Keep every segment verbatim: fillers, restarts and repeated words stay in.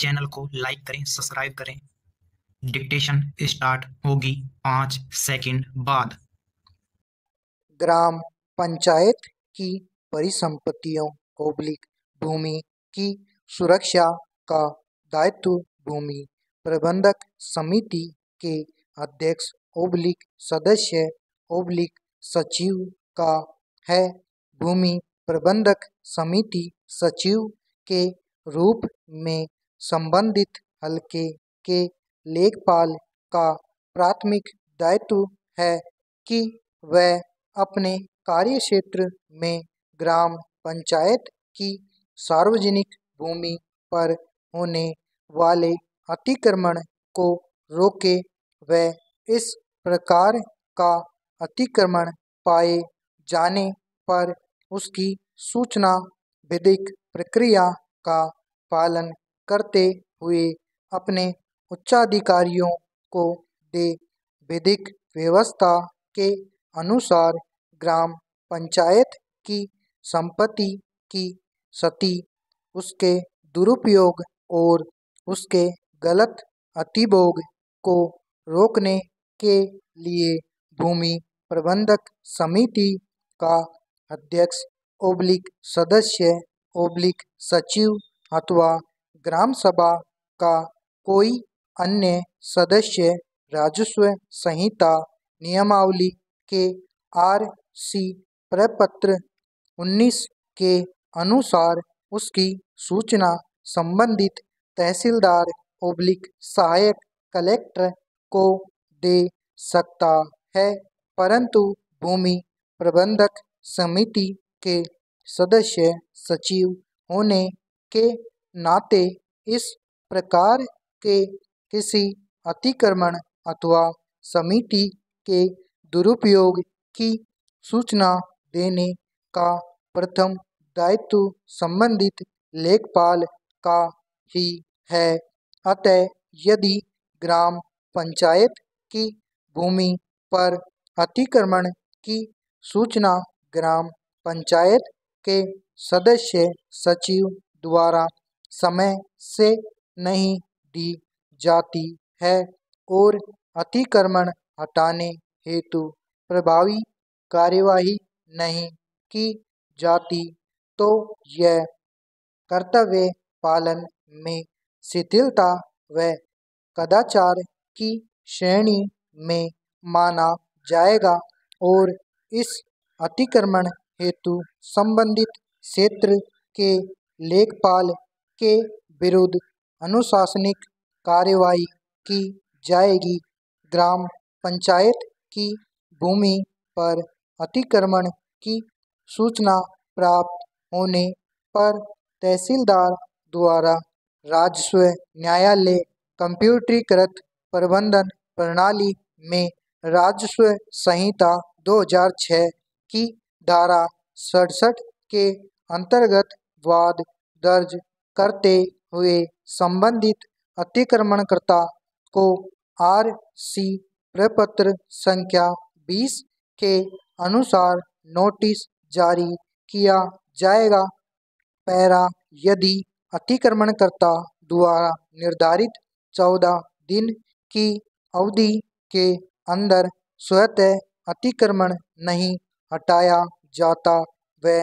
Channel को like करें, subscribe करें। डिक्टेशन स्टार्ट होगी पाँच सेकंड बाद। ग्राम पंचायत की परिसंपत्तियों ओब्लिक भूमि की सुरक्षा का दायित्व भूमि प्रबंधक समिति के अध्यक्ष ओब्लिक सदस्य ओब्लिक सचिव का है। भूमि प्रबंधक समिति सचिव के रूप में संबंधित हलके के लेखपाल का प्राथमिक दायित्व है कि वह अपने कार्य क्षेत्र में ग्राम पंचायत की सार्वजनिक भूमि पर होने वाले अतिक्रमण को रोके। वह इस प्रकार का अतिक्रमण पाए जाने पर उसकी सूचना विधिक प्रक्रिया का पालन करते हुए अपने उच्चाधिकारियों को दे। विधिक व्यवस्था के अनुसार ग्राम पंचायत की संपत्ति की क्षति, उसके दुरुपयोग और उसके गलत अतिभोग को रोकने के लिए भूमि प्रबंधक समिति का अध्यक्ष ओब्लिक सदस्य ओब्लिक सचिव अथवा ग्राम सभा का कोई अन्य सदस्य राजस्व संहिता नियमावली के आर सी प्रपत्र उन्नीस के अनुसार उसकी सूचना संबंधित तहसीलदार ओब्लिक सहायक कलेक्टर को दे सकता है, परंतु भूमि प्रबंधक समिति के सदस्य सचिव होने के नाते इस प्रकार के किसी अतिक्रमण अथवा समिति के दुरुपयोग की सूचना देने का प्रथम दायित्व संबंधित लेखपाल का ही है। अतः यदि ग्राम पंचायत की भूमि पर अतिक्रमण की सूचना ग्राम पंचायत के सदस्य सचिव द्वारा समय से नहीं दी जाती है और अतिक्रमण हटाने हेतु प्रभावी कार्यवाही नहीं की जाती, तो यह कर्तव्य पालन में शिथिलता व कदाचार की श्रेणी में माना जाएगा और इस अतिक्रमण हेतु संबंधित क्षेत्र के लेखपाल के विरुद्ध अनुशासनिक कार्यवाही की जाएगी। ग्राम पंचायत की भूमि पर अतिक्रमण की सूचना प्राप्त होने पर तहसीलदार द्वारा राजस्व न्यायालय कंप्यूटरीकृत प्रबंधन प्रणाली में राजस्व संहिता दो हज़ार छह की धारा सड़सठ के अंतर्गत वाद दर्ज करते हुए संबंधित अतिक्रमणकर्ता को आर सी प्रपत्र संख्या बीस के अनुसार नोटिस जारी किया जाएगा। पैरा, यदि अतिक्रमणकर्ता द्वारा निर्धारित चौदह दिन की अवधि के अंदर स्वतः अतिक्रमण नहीं हटाया जाता व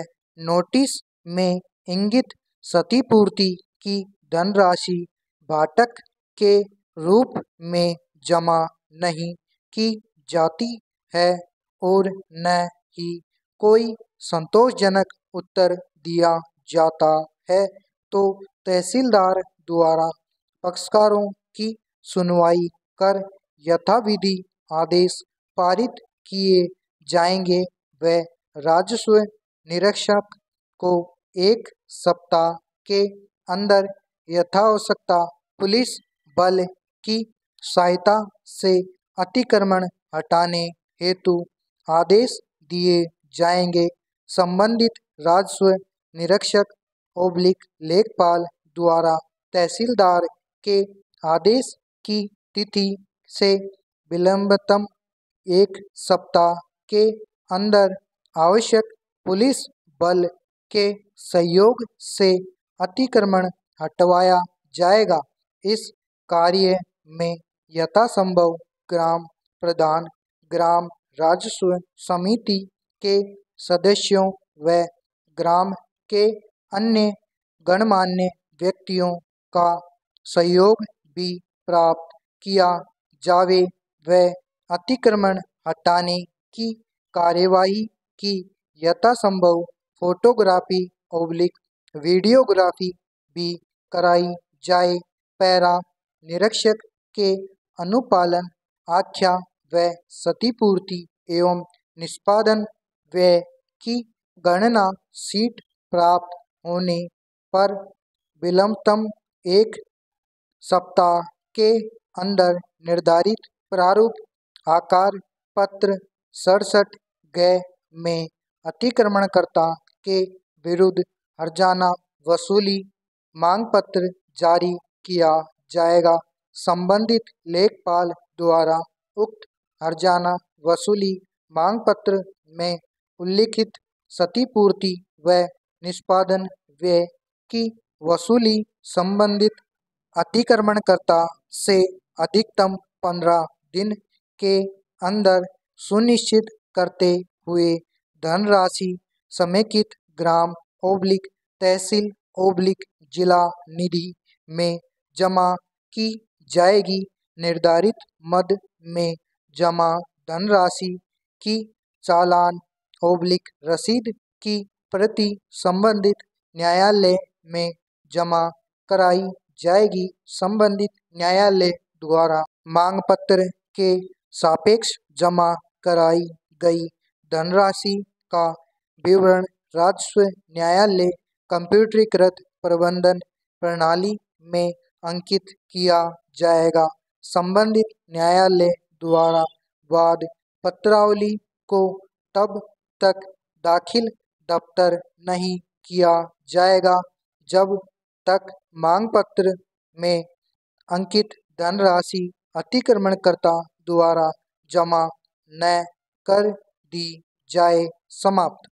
नोटिस में इंगित क्षतिपूर्ति की धनराशि भाटक के रूप में जमा नहीं की जाती है और न ही कोई संतोषजनक उत्तर दिया जाता है, तो तहसीलदार द्वारा पक्षकारों की सुनवाई कर यथाविधि आदेश पारित किए जाएंगे व राजस्व निरीक्षक को एक सप्ताह के अंदर यथावश्यकता पुलिस बल की सहायता से अतिक्रमण हटाने हेतु आदेश दिए जाएंगे। संबंधित राजस्व निरीक्षक ओब्लिक लेखपाल द्वारा तहसीलदार के आदेश की तिथि से विलंबतम एक सप्ताह के अंदर आवश्यक पुलिस बल के सहयोग से अतिक्रमण हटवाया जाएगा। इस कार्य में यथासंभव ग्राम प्रधान, ग्राम राजस्व समिति के सदस्यों व ग्राम के अन्य गणमान्य व्यक्तियों का सहयोग भी प्राप्त किया जावे व अतिक्रमण हटाने की कार्यवाही की यथासंभव फोटोग्राफी ओब्लिक वीडियोग्राफी भी कराई जाए। पैरा निरीक्षक के अनुपालन, आख्या व क्षतिपूर्ति एवं निष्पादन व्यय की गणना सीट प्राप्त होने पर विलंबतम एक सप्ताह के अंदर निर्धारित प्रारूप आकार पत्र सड़सठ ग में अतिक्रमणकर्ता के विरुद्ध हर्जाना वसूली मांग पत्र जारी किया जाएगा। संबंधित लेखपाल द्वारा उक्त हर्जाना वसूली मांग पत्र में उल्लिखित क्षतिपूर्ति व निष्पादन व्यय की वसूली संबंधित अतिक्रमणकर्ता से अधिकतम पंद्रह दिन के अंदर सुनिश्चित करते हुए धनराशि समेकित ग्राम ओब्लिक तहसील ओब्लिक जिला निधि में जमा की जाएगी। निर्धारित मद में जमा धनराशि की चालान ओब्लिक रसीद की प्रति संबंधित न्यायालय में जमा कराई जाएगी। संबंधित न्यायालय द्वारा मांग पत्र के सापेक्ष जमा कराई गई धनराशि का विवरण राजस्व न्यायालय कंप्यूटरीकृत प्रबंधन प्रणाली में अंकित किया जाएगा। संबंधित न्यायालय द्वारा वाद पत्रावली को तब तक दाखिल दफ्तर नहीं किया जाएगा जब तक मांग पत्र में अंकित धनराशि अतिक्रमणकर्ता द्वारा जमा न कर दी जाए। समाप्त।